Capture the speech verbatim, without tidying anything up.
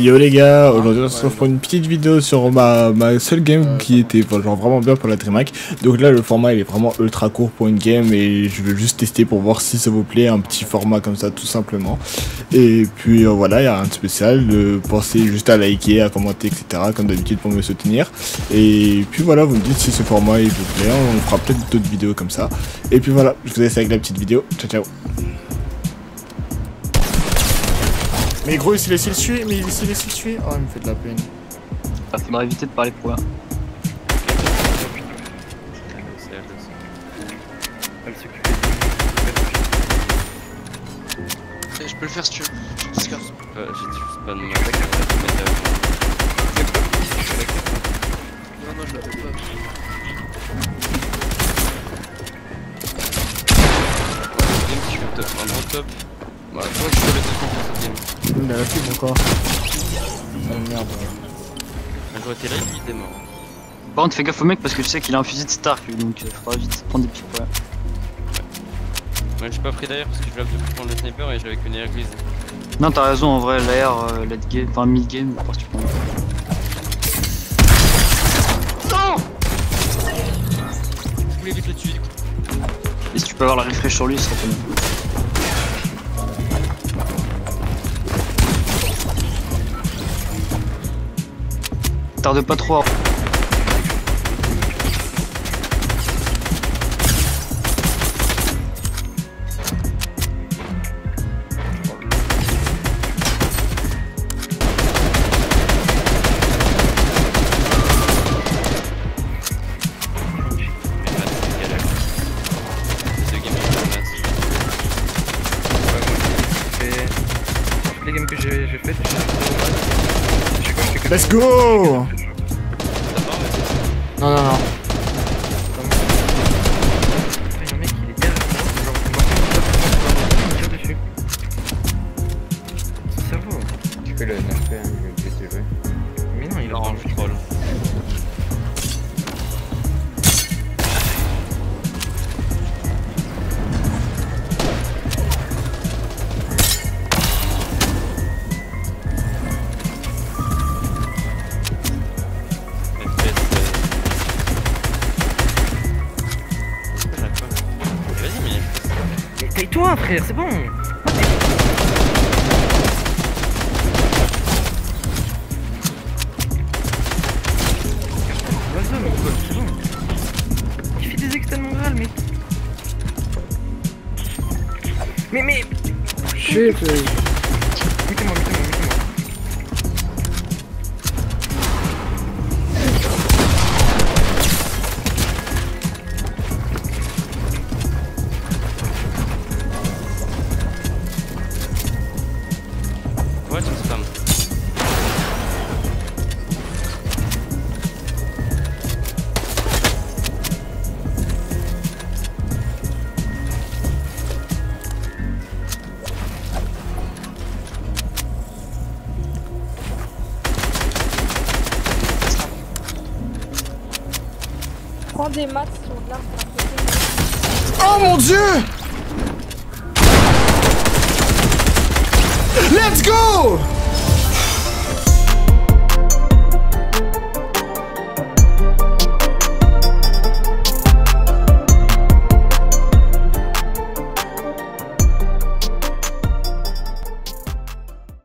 Yo les gars, aujourd'hui on se retrouve pour une petite vidéo sur ma, ma seule game qui était genre vraiment bien pour la Dreamhack. Donc là le format il est vraiment ultra court pour une game et je veux juste tester pour voir si ça vous plaît, un petit format comme ça tout simplement. Et puis euh, voilà, il n'y a rien de spécial, euh, pensez juste à liker, à commenter etc comme d'habitude pour me soutenir. Et puis voilà, vous me dites si ce format il vous plaît, on fera peut-être d'autres vidéos comme ça. Et puis voilà, je vous laisse avec la petite vidéo, ciao ciao. Mais gros, il s'est laissé le tuer, mais il s'est laissé le tuer. Oh, il me fait de la peine. Ah, faudra éviter de parler pour rien. Je peux le faire si tu veux. J'ai juste pas de mon attaque. Non, non, je l'avais pas. Un gros top. Bah, je crois que je peux le défendre dans cette game. Il a la fibre encore. Oh merde. J'aurais été là, il était mort. Par contre, fais gaffe au mec parce que je sais qu'il a un fusil de Stark, donc il faudra vite prendre des petits points. Ouais. Ouais, j'ai pas pris d'air parce que je voulais plus prendre le sniper et j'avais que une église. Non, t'as raison, en vrai, l'air, euh, late game, enfin mid-game, je pense que tu prends. Non, je voulais vite le tuer. Et si tu peux avoir la refresh sur lui, ce serait pas mal. Tarde pas trop. Les games que j'ai fait, je Let's go. Non, non, non. Le mec il est derrière moi, genre il dessus. C'est cerveau. Tu peux le nerfer, il est désolé. Mais non, il a un troll. Taille-toi frère, c'est bon. L'oiseau mon pote, c'est bon. Il fait des externaux grâles mec. Mais mais... Chut. Mettez-moi, mettez-moi, prends des maths sur l'arme. Oh mon dieu! Let's go!